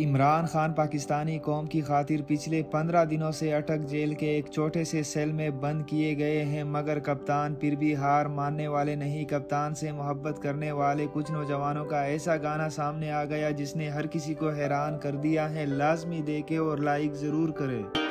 इमरान खान पाकिस्तानी कौम की खातिर पिछले 15 दिनों से अटक जेल के एक छोटे से सेल में बंद किए गए हैं, मगर कप्तान फिर भी हार मानने वाले नहीं। कप्तान से मोहब्बत करने वाले कुछ नौजवानों का ऐसा गाना सामने आ गया जिसने हर किसी को हैरान कर दिया है। लाजमी देखें और लाइक ज़रूर करें।